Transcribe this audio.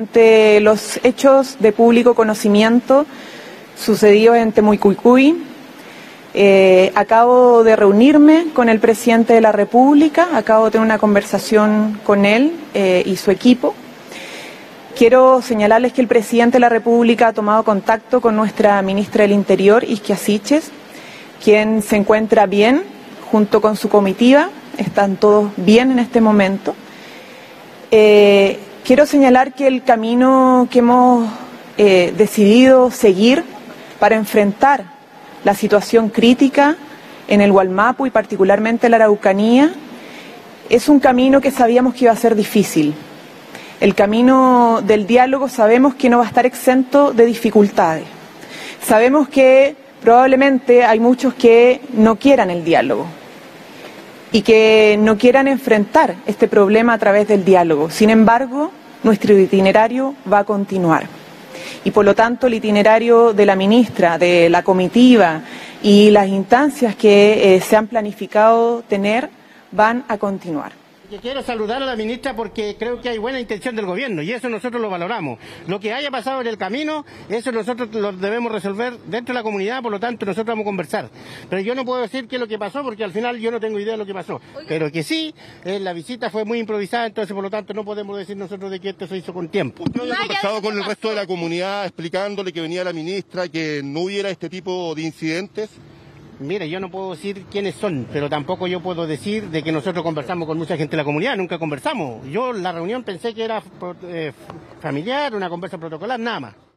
Ante los hechos de público conocimiento sucedidos en Temuicuicui, acabo de reunirme con el presidente de la República, acabo de tener una conversación con él y su equipo. Quiero señalarles que el presidente de la República ha tomado contacto con nuestra ministra del Interior, Izkia Siches, quien se encuentra bien junto con su comitiva, están todos bien en este momento. Quiero señalar que el camino que hemos decidido seguir para enfrentar la situación crítica en el Wallmapu y particularmente en la Araucanía es un camino que sabíamos que iba a ser difícil. El camino del diálogo sabemos que no va a estar exento de dificultades. Sabemos que probablemente hay muchos que no quieran el diálogo y que no quieran enfrentar este problema a través del diálogo. Sin embargo, nuestro itinerario va a continuar. Y por lo tanto, el itinerario de la ministra, de la comitiva y las instancias que se han planificado tener van a continuar. Quiero saludar a la ministra porque creo que hay buena intención del gobierno y eso nosotros lo valoramos. Lo que haya pasado en el camino, eso nosotros lo debemos resolver dentro de la comunidad, por lo tanto nosotros vamos a conversar. Pero yo no puedo decir qué es lo que pasó porque al final yo no tengo idea de lo que pasó. Pero que sí, la visita fue muy improvisada, entonces por lo tanto no podemos decir nosotros de que esto se hizo con tiempo. ¿Usted había conversado con el resto de la comunidad explicándole que venía la ministra, que no hubiera este tipo de incidentes? Mire, yo no puedo decir quiénes son, pero tampoco yo puedo decir de que nosotros conversamos con mucha gente de la comunidad, nunca conversamos. Yo en la reunión pensé que era familiar, una conversa protocolar, nada más.